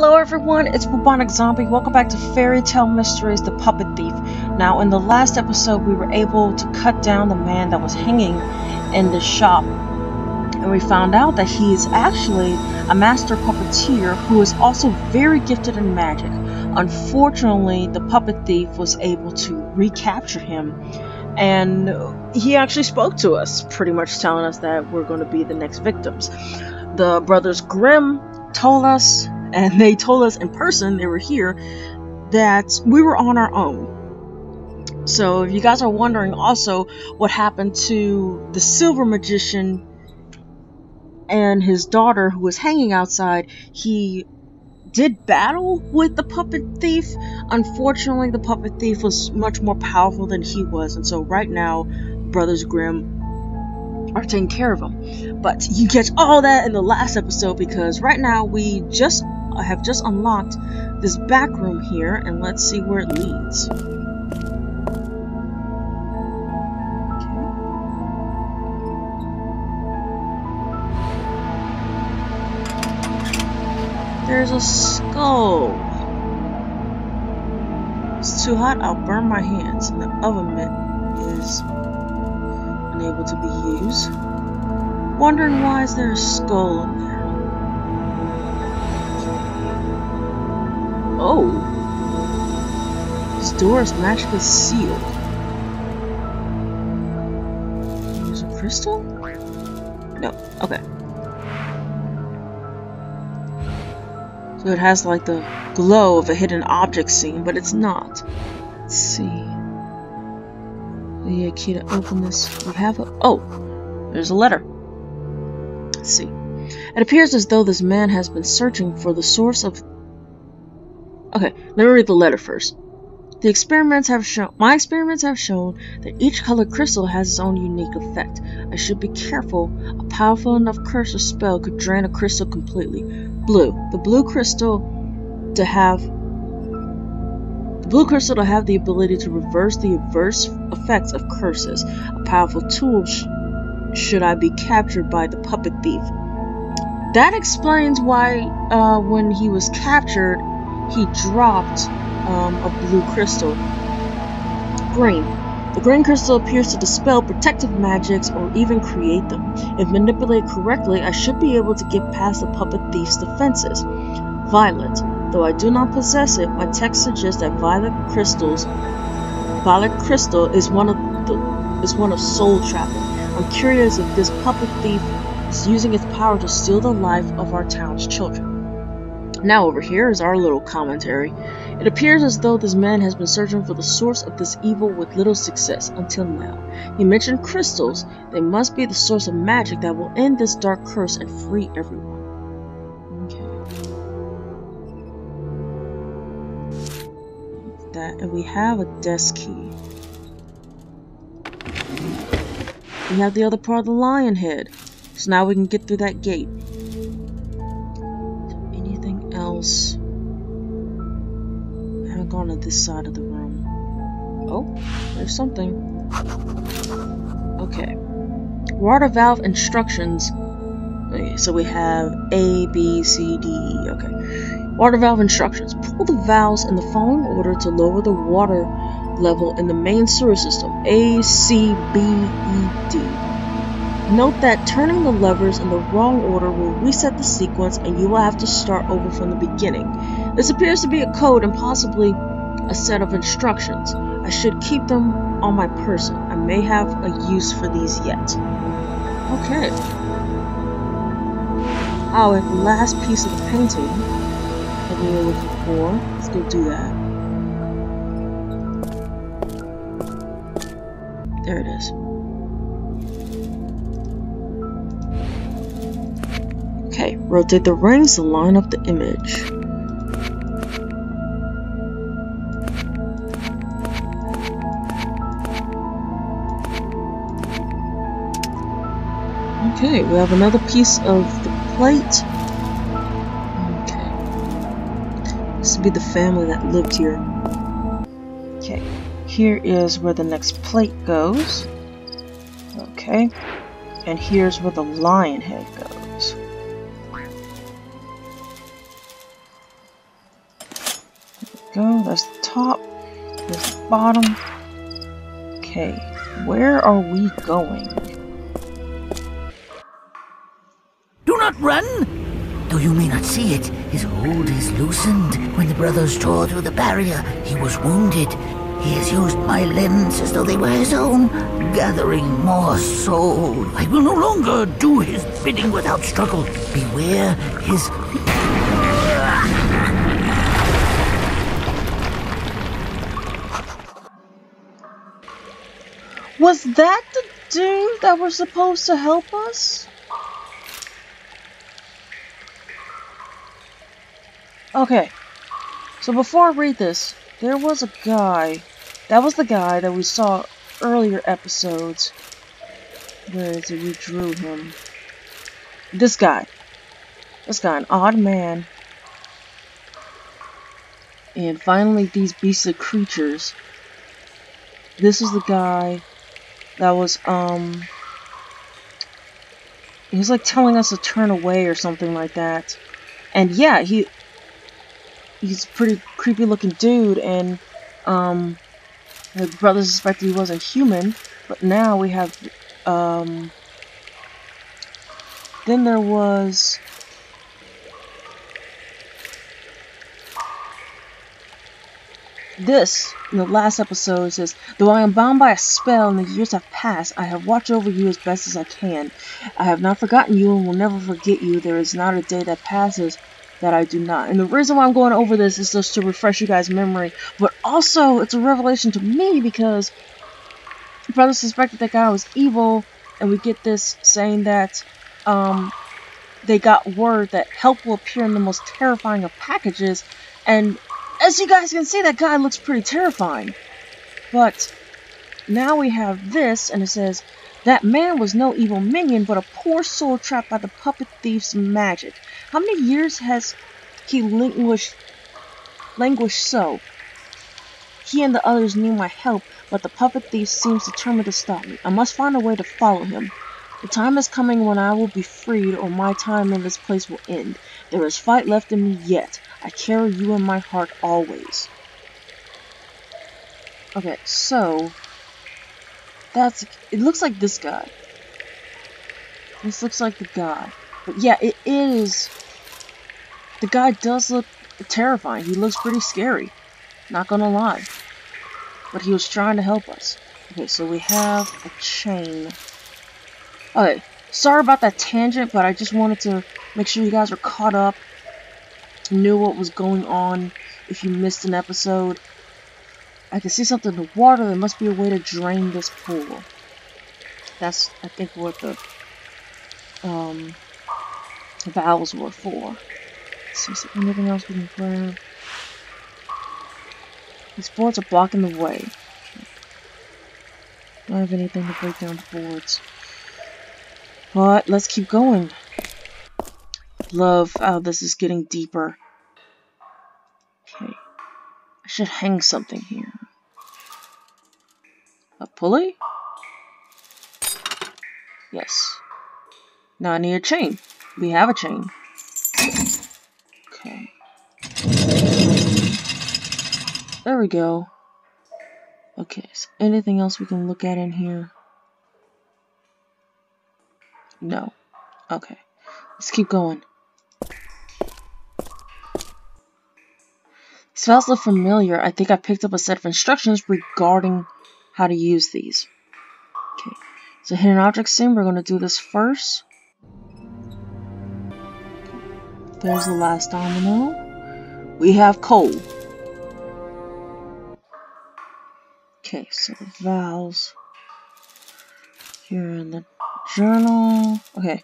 Hello everyone, it's Bubonic Zombie. Welcome back to Fairy Tale Mysteries, The Puppet Thief. Now, in the last episode, we were able to cut down the man that was hanging in the shop. And we found out that he is actually a master puppeteer who is also very gifted in magic. Unfortunately, the Puppet Thief was able to recapture him. And he actually spoke to us, pretty much telling us that we're going to be the next victims. The Brothers Grimm told us, and they told us in person, they were here, that we were on our own. So if you guys are wondering also what happened to the Silver Magician and his daughter who was hanging outside, he did battle with the Puppet Thief. Unfortunately, the Puppet Thief was much more powerful than he was, and so right now, Brothers Grimm are taking care of them. But you catch all that in the last episode, because right now we have just unlocked this back room here, and let's see where it leads. Okay. There's a skull. It's too hot, I'll burn my hands. And the oven mitt is able to be used. Wondering why is there a skull in there? Oh! This door is magically sealed. There's a crystal? No. Okay. So it has like the glow of a hidden object scene, but it's not. Let's see. The key to open this. We have a... oh! There's a letter. Let's see. It appears as though this man has been searching for the source of... okay, let me read the letter first. My experiments have shown that each colored crystal has its own unique effect. I should be careful. A powerful enough curse or spell could drain a crystal completely. Blue. The blue crystal will have the ability to reverse the adverse effects of curses, a powerful tool should I be captured by the Puppet Thief. That explains why when he was captured, he dropped a blue crystal. Green. The green crystal appears to dispel protective magics or even create them. If manipulated correctly, I should be able to get past the Puppet Thief's defenses. Violet. Though I do not possess it, my text suggests that violet crystal is one of soul trapping. I'm curious if this Puppet Thief is using its power to steal the life of our town's children. Now over here is our little commentary. It appears as though this man has been searching for the source of this evil with little success until now. He mentioned crystals. They must be the source of magic that will end this dark curse and free everyone. And we have a desk key. We have the other part of the lion head. So now we can get through that gate. Anything else? I haven't gone to this side of the room. Oh, there's something. Okay. Water valve instructions. Okay, so we have A, B, C, D, E. Okay. Water valve instructions. Pull the valves in the following order to lower the water level in the main sewer system. A, C, B, E, D. Note that turning the levers in the wrong order will reset the sequence and you will have to start over from the beginning. This appears to be a code and possibly a set of instructions. I should keep them on my person. I may have a use for these yet. Okay. Oh, and the last piece of the painting we were looking for. Let's go do that. There it is. Okay, rotate the rings to line up the image. Okay, we have another piece of the plate. Be the family that lived here. Okay, here is where the next plate goes. Okay, and here's where the lion head goes. go. That's the top. There's the bottom. Okay, where are we going? Do not run! Though you may not see it, his hold is loosened. When the brothers tore through the barrier, he was wounded. He has used my limbs as though they were his own, gathering more soul. I will no longer do his bidding without struggle. Beware his... Was that the dude that was supposed to help us? Okay. So before I read this, there was a guy. That was the guy that we saw earlier episodes. Where is it? We drew him. This guy. This guy, an odd man. And finally, these beastly creatures. This is the guy that was, he was like telling us to turn away or something like that. And yeah, he's a pretty creepy looking dude, and the brothers suspected he wasn't human, but now we have then there was this in the last episode. It says, though I am bound by a spell and the years have passed, I have watched over you as best as I can. I have not forgotten you and will never forget you. There is not a day that passes that I do not. And the reason why I'm going over this is just to refresh you guys' memory, but also it's a revelation to me because brothers suspected that guy was evil, and we get this saying that they got word that help will appear in the most terrifying of packages, and as you guys can see, that guy looks pretty terrifying. But now we have this, and it says, that man was no evil minion, but a poor soul trapped by the puppet thief's magic. How many years has he languished so? He and the others need my help, but the puppet thief seems determined to stop me. I must find a way to follow him. The time is coming when I will be freed, or my time in this place will end. There is fight left in me yet. I carry you in my heart always. Okay, so... that's, it looks like this guy. This looks like the guy. But yeah, it is. The guy does look terrifying. He looks pretty scary. Not gonna lie. But he was trying to help us. Okay, so we have a chain. Okay, sorry about that tangent, but I just wanted to make sure you guys were caught up, knew what was going on if you missed an episode. I can see something in the water. There must be a way to drain this pool. That's, I think, what the valves were for. Let's see, is there anything else we can grab? These boards are blocking the way. Okay. I don't have anything to break down the boards. But let's keep going. Love how this is getting deeper. Okay. I should hang something here. A pulley? Yes. Now I need a chain. We have a chain. Okay. There we go. Okay, is there anything else we can look at in here? No. Okay. Let's keep going. Smells look familiar. I think I picked up a set of instructions regarding how to use these. Okay, so hidden object scene. We're gonna do this first. There's the last domino. We have coal. Okay, so the valves here in the journal. Okay,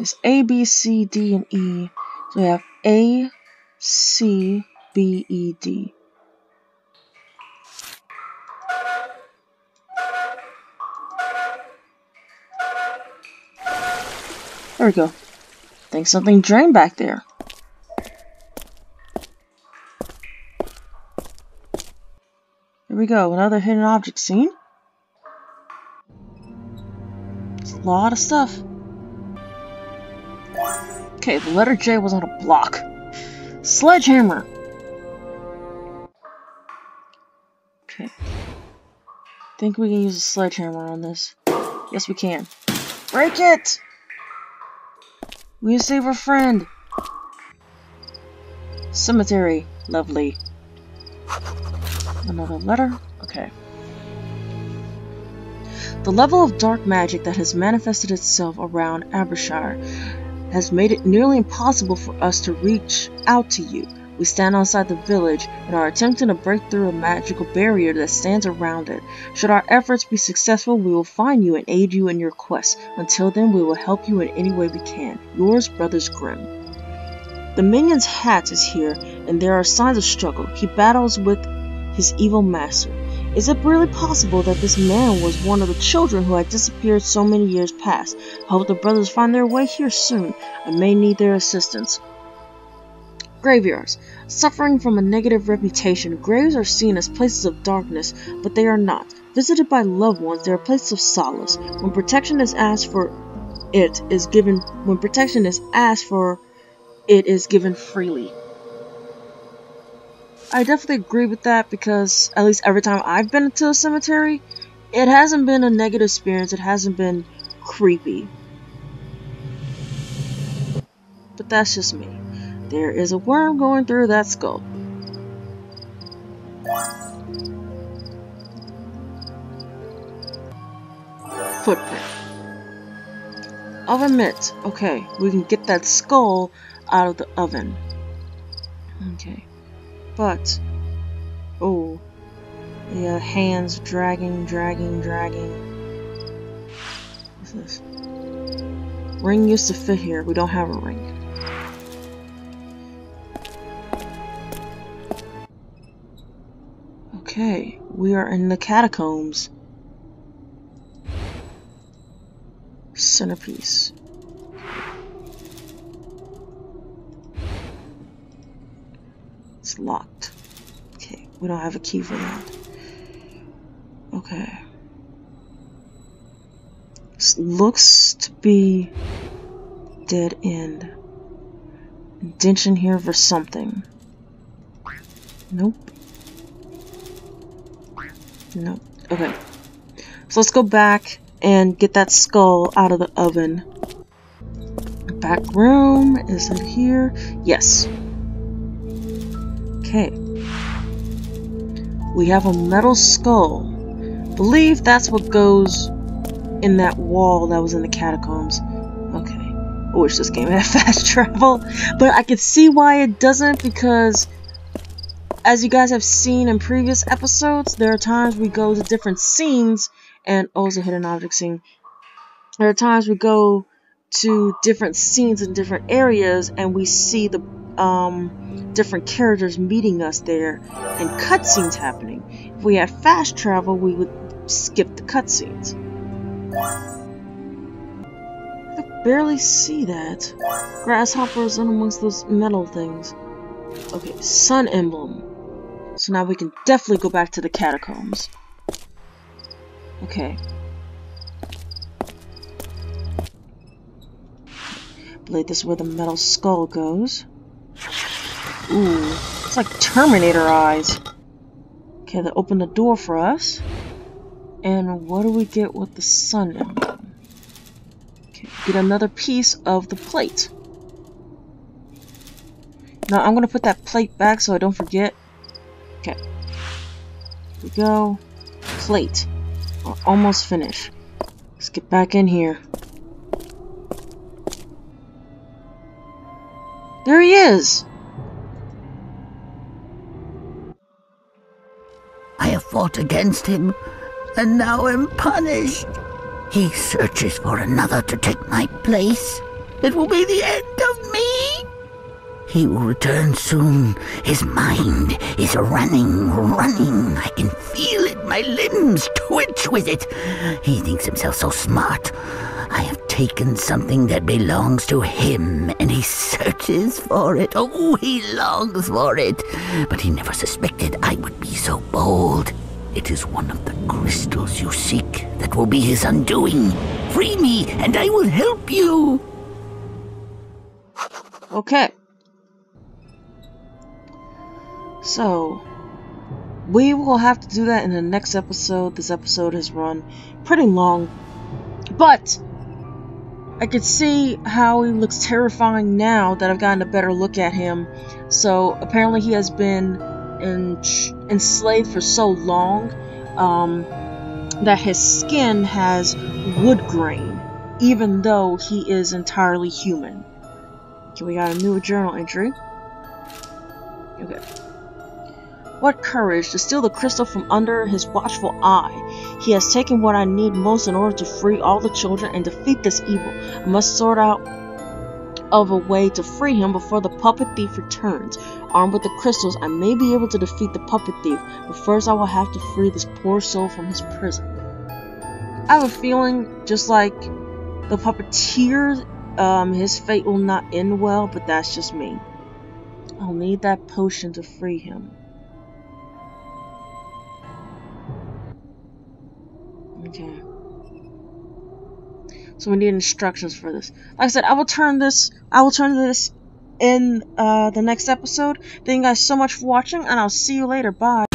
it's A, B, C, D, and E. So we have A, C, B, E, D. There we go. I think something drained back there. Here we go, another hidden object scene. It's a lot of stuff. Okay, the letter J was on a block. Sledgehammer. Okay. I think we can use a sledgehammer on this. Yes, we can. Break it! We can save our friend. Cemetery. Lovely. Another letter. Okay. The level of dark magic that has manifested itself around Abershire has made it nearly impossible for us to reach out to you. We stand outside the village and are attempting to break through a magical barrier that stands around it. Should our efforts be successful, we will find you and aid you in your quest. Until then, we will help you in any way we can. Yours, Brothers Grimm. The minion's hat is here, and there are signs of struggle. He battles with his evil master. Is it really possible that this man was one of the children who had disappeared so many years past? I hope the brothers find their way here soon. I may need their assistance. Graveyards. Suffering from a negative reputation, graves are seen as places of darkness, but they are not. Visited by loved ones, they are places of solace. When protection is asked for, it is given. When protection is asked for, it is given freely. I definitely agree with that, because at least every time I've been to a cemetery, it hasn't been a negative experience, it hasn't been creepy. But that's just me. There is a worm going through that skull. Footprint. Oven mitts. Okay, we can get that skull out of the oven. Okay. But, oh, yeah, hands dragging. What's this? Ring used to fit here. We don't have a ring. Okay, we are in the catacombs. Centerpiece. It's locked. Okay, we don't have a key for that. Okay. This looks to be dead end. Indention here for something. Nope. Nope. Okay. So let's go back and get that skull out of the oven. Back room. Is it here? Yes. Okay. We have a metal skull. Believe that's what goes in that wall that was in the catacombs. Okay. I wish this game had fast travel, but I could see why it doesn't, because as you guys have seen in previous episodes, there are times we go to different scenes, and oh, it's a hidden object scene. There are times we go to different scenes in different areas, and we see the different characters meeting us there and cutscenes happening. If we had fast travel, we would skip the cutscenes. I could barely see that. Grasshoppers in amongst those metal things. Okay, sun emblem. So now we can definitely go back to the catacombs. Okay. Blade, this is where the metal skull goes. Ooh, it's like Terminator eyes. Okay, they open the door for us. And what do we get with the sun emblem? Okay, get another piece of the plate. Now I'm gonna put that plate back so I don't forget. Okay. Here we go. Plate. We're almost finished. Let's get back in here. There he is! I have fought against him, and now am punished. He searches for another to take my place. It will be the end of me! He will return soon. His mind is running. I can feel it. My limbs twitch with it. He thinks himself so smart. I have taken something that belongs to him, and he searches for it. Oh, he longs for it. But he never suspected I would be so bold. It is one of the crystals you seek that will be his undoing. Free me, and I will help you. Okay. So, we will have to do that in the next episode. This episode has run pretty long, but I could see how he looks terrifying now that I've gotten a better look at him. So apparently he has been enslaved for so long that his skin has wood grain, even though he is entirely human. Okay, we got a new journal entry. Okay. What courage to steal the crystal from under his watchful eye. He has taken what I need most in order to free all the children and defeat this evil. I must sort out of a way to free him before the puppet thief returns. Armed with the crystals, I may be able to defeat the puppet thief, but first I will have to free this poor soul from his prison. I have a feeling, just like the puppeteer, his fate will not end well, but that's just me. I'll need that potion to free him. Okay. So we need instructions for this. Like I said, I will turn this in the next episode. Thank you guys so much for watching, and I'll see you later. Bye.